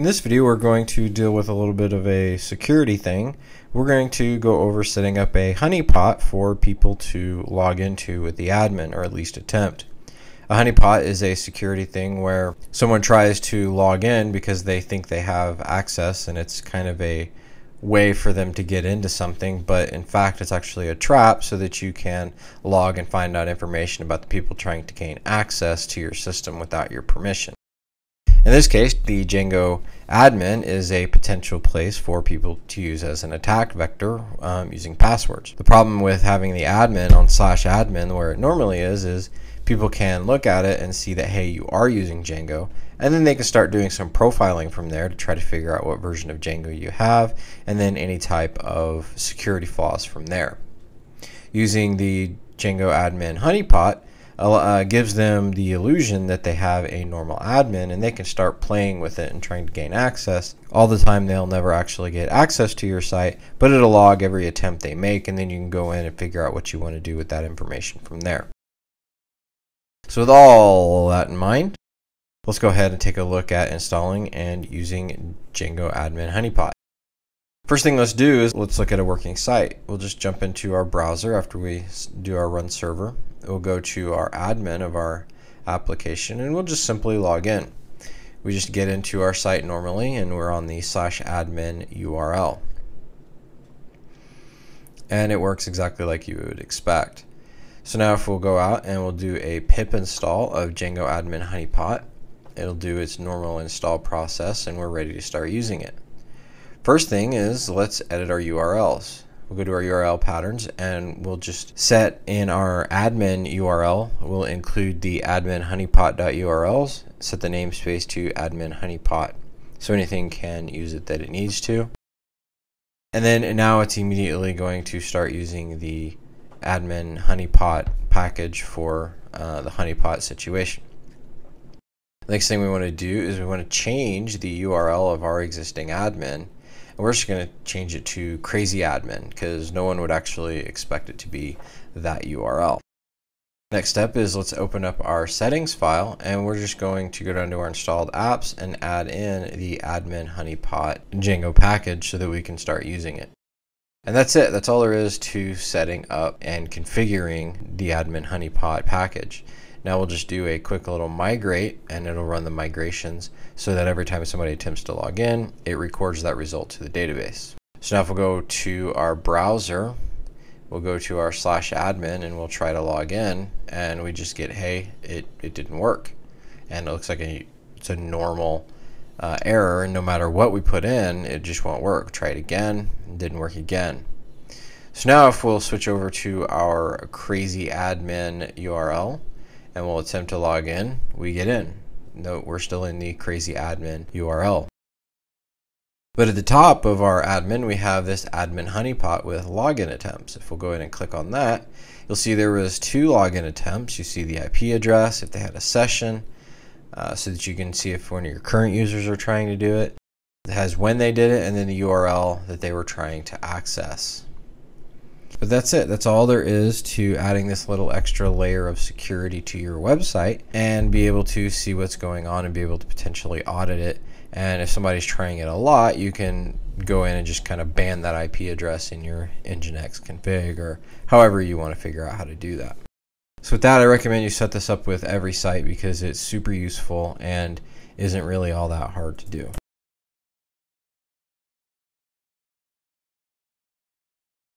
In this video, we're going to deal with a little bit of a security thing. We're going to go over setting up a honeypot for people to log into with the admin, or at least attempt. A honeypot is a security thing where someone tries to log in because they think they have access, and it's kind of a way for them to get into something, but in fact it's actually a trap so that you can log and find out information about the people trying to gain access to your system without your permission. In this case, the Django admin is a potential place for people to use as an attack vector using passwords. The problem with having the admin on /admin where it normally is people can look at it and see that, hey, you are using Django, and then they can start doing some profiling from there to try to figure out what version of Django you have, and then any type of security flaws from there. Using the Django admin honeypot gives them the illusion that they have a normal admin, and they can start playing with it and trying to gain access. All the time they'll never actually get access to your site, but it'll log every attempt they make, and then you can go in and figure out what you want to do with that information from there. So with all that in mind, let's go ahead and take a look at installing and using Django Admin Honeypot. First thing let's do is let's look at a working site. We'll just jump into our browser after we do our run server. We'll go to our admin of our application, and we'll just simply log in. We just get into our site normally, and we're on the /admin URL. And it works exactly like you would expect. So now if we'll go out and we'll do a pip install of Django Admin Honeypot, it'll do its normal install process, and we're ready to start using it. First thing is, let's edit our URLs. We'll go to our URL patterns, and we'll just set in our admin URL, we'll include the admin honeypot.urls, set the namespace to admin honeypot so anything can use it that it needs to. And then now it's immediately going to start using the admin honeypot package for the honeypot situation. Next thing we want to do is we want to change the URL of our existing admin, and we're just going to change it to crazy admin because no one would actually expect it to be that URL. Next step is let's open up our settings file, and we're just going to go down to our installed apps and add in the admin honeypot Django package so that we can start using it. And that's it. That's all there is to setting up and configuring the admin honeypot package. Now we'll just do a quick little migrate, and it'll run the migrations so that every time somebody attempts to log in, it records that result to the database. So now if we'll go to our browser, we'll go to our /admin, and we'll try to log in, and we just get, hey, it didn't work. And it looks like it's a normal error, and no matter what we put in, it just won't work. Try it again, it didn't work again. So now if we'll switch over to our crazy admin URL, and we'll attempt to log in, we get in. Note we're still in the crazy admin URL. But at the top of our admin, we have this admin honeypot with login attempts. If we'll go ahead and click on that, you'll see there was 2 login attempts. You see the IP address, if they had a session, so that you can see if one of your current users are trying to do it. It has when they did it, and then the URL that they were trying to access. But that's it. That's all there is to adding this little extra layer of security to your website, and be able to see what's going on and be able to potentially audit it. And if somebody's trying it a lot, you can go in and just kind of ban that IP address in your Nginx config, or however you want to figure out how to do that. So with that, I recommend you set this up with every site because it's super useful and isn't really all that hard to do.